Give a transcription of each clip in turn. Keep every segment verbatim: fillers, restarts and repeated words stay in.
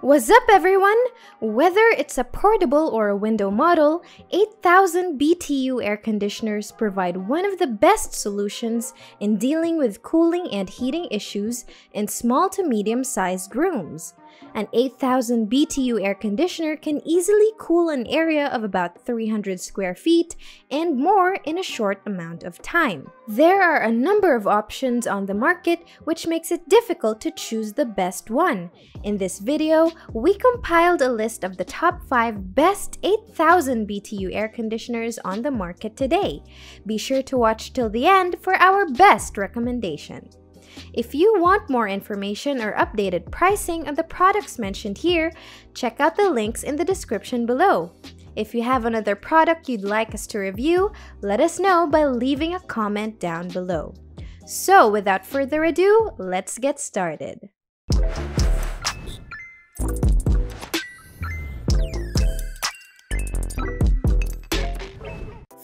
What's up everyone? Whether it's a portable or a window model, eight thousand B T U air conditioners provide one of the best solutions in dealing with cooling and heating issues in small to medium-sized rooms. An eight thousand B T U air conditioner can easily cool an area of about three hundred square feet and more in a short amount of time. There are a number of options on the market, which makes it difficult to choose the best one. In this video, we compiled a list of the top five best eight thousand B T U air conditioners on the market today. Be sure to watch till the end for our best recommendation. If you want more information or updated pricing on the products mentioned here, check out the links in the description below. If you have another product you'd like us to review, let us know by leaving a comment down below. So without further ado, let's get started.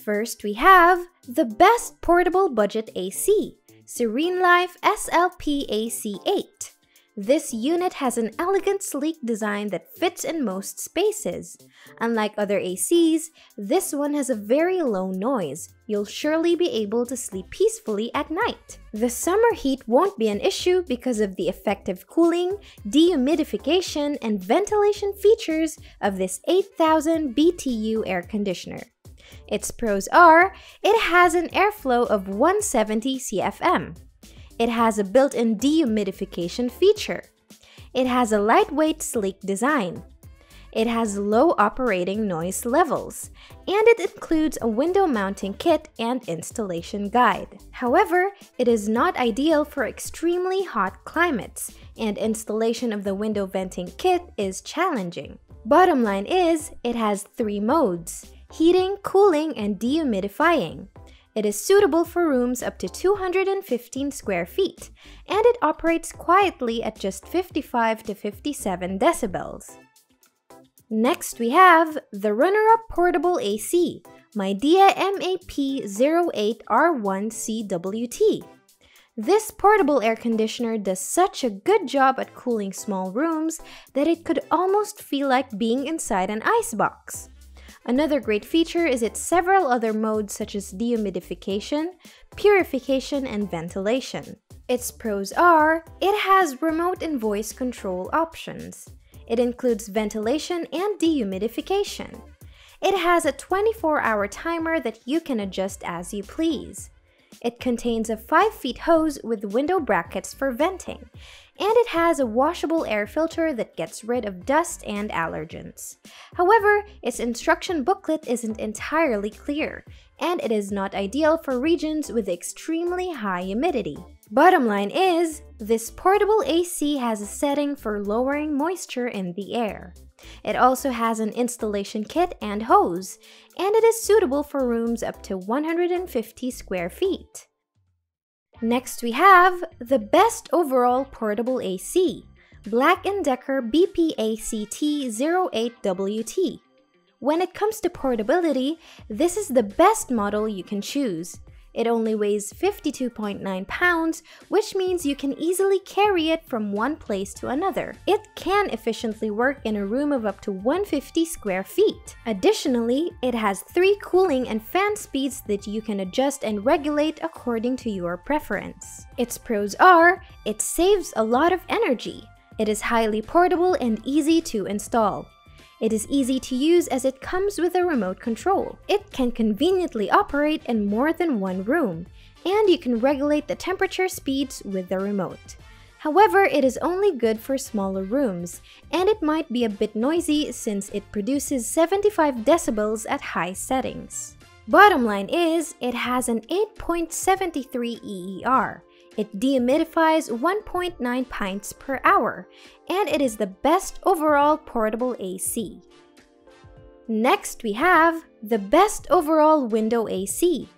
First we have the best portable budget A C. SereneLife S L P A C eight. This unit has an elegant, sleek design that fits in most spaces. Unlike other A Cs, this one has a very low noise. You'll surely be able to sleep peacefully at night. The summer heat won't be an issue because of the effective cooling, dehumidification, and ventilation features of this eight thousand B T U air conditioner. Its pros are, it has an airflow of one hundred seventy C F M. It has a built-in dehumidification feature. It has a lightweight, sleek design. It has low operating noise levels, and it includes a window mounting kit and installation guide. However, it is not ideal for extremely hot climates, and installation of the window venting kit is challenging. Bottom line is, it has three modes: heating, cooling, and dehumidifying. It is suitable for rooms up to two hundred fifteen square feet, and it operates quietly at just fifty-five to fifty-seven decibels. Next we have the runner-up portable A C, Midea M A P zero eight R one C W T. This portable air conditioner does such a good job at cooling small rooms that it could almost feel like being inside an icebox. Another great feature is its several other modes such as dehumidification, purification, and ventilation. Its pros are, it has remote and voice control options. It includes ventilation and dehumidification. It has a twenty-four hour timer that you can adjust as you please. It contains a five feet hose with window brackets for venting, and it has a washable air filter that gets rid of dust and allergens. However, its instruction booklet isn't entirely clear, and it is not ideal for regions with extremely high humidity. Bottom line is, this portable A C has a setting for lowering moisture in the air. It also has an installation kit and hose, and it is suitable for rooms up to one hundred fifty square feet. Next we have the best overall portable A C, Black and Decker B P A C T zero eight W T. When it comes to portability, this is the best model you can choose. It only weighs fifty-two point nine pounds, which means you can easily carry it from one place to another. It can efficiently work in a room of up to one hundred fifty square feet. Additionally, it has three cooling and fan speeds that you can adjust and regulate according to your preference. Its pros are, it saves a lot of energy. It is highly portable and easy to install. It is easy to use as it comes with a remote control. It can conveniently operate in more than one room, and you can regulate the temperature speeds with the remote. However, it is only good for smaller rooms, and it might be a bit noisy since it produces seventy-five decibels at high settings. Bottom line is, it has an eight point seven three E E R. It dehumidifies one point nine pints per hour, and it is the best overall portable A C. Next we have the best overall window A C,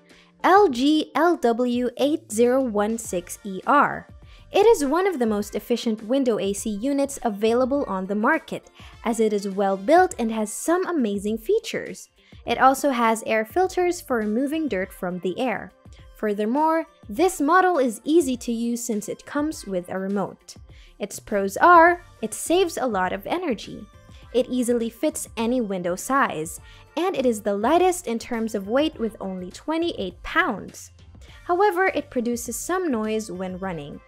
L G L W eight zero one six E R. It is one of the most efficient window A C units available on the market, as it is well built and has some amazing features. It also has air filters for removing dirt from the air. Furthermore, this model is easy to use since it comes with a remote. Its pros are, it saves a lot of energy, it easily fits any window size, and it is the lightest in terms of weight with only twenty-eight pounds. However, it produces some noise when running.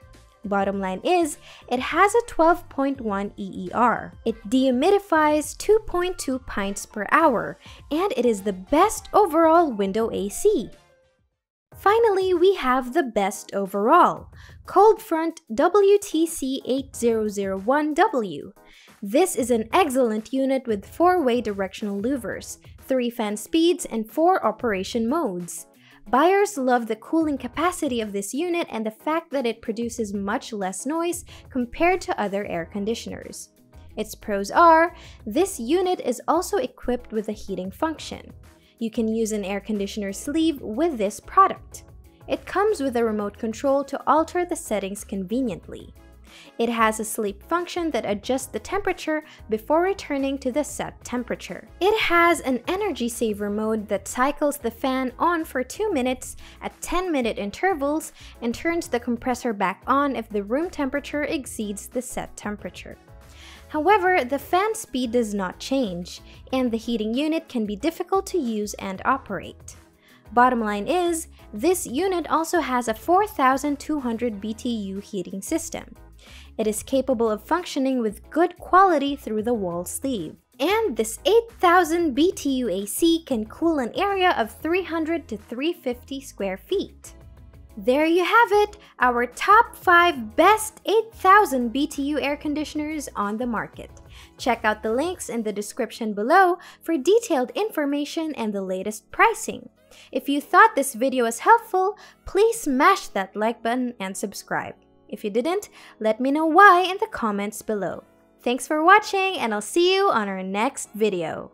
Bottom line is, it has a twelve point one E E R. It dehumidifies two point two pints per hour, and it is the best overall window A C. Finally, we have the best overall, Coldfront W T C eight zero zero one W. This is an excellent unit with four-way directional louvers, three fan speeds, and four operation modes. Buyers love the cooling capacity of this unit and the fact that it produces much less noise compared to other air conditioners. Its pros are, this unit is also equipped with a heating function. You can use an air conditioner sleeve with this product. It comes with a remote control to alter the settings conveniently. It has a sleep function that adjusts the temperature before returning to the set temperature. It has an energy saver mode that cycles the fan on for two minutes at ten minute intervals and turns the compressor back on if the room temperature exceeds the set temperature. However, the fan speed does not change, and the heating unit can be difficult to use and operate. Bottom line is, this unit also has a four thousand two hundred B T U heating system. It is capable of functioning with good quality through the wall sleeve. And this eight thousand B T U A C can cool an area of three hundred to three hundred fifty square feet. There you have it, our top five best eight thousand B T U air conditioners on the market. Check out the links in the description below for detailed information and the latest pricing. If you thought this video was helpful, please smash that like button and subscribe. If you didn't, let me know why in the comments below. Thanks for watching, and I'll see you on our next video.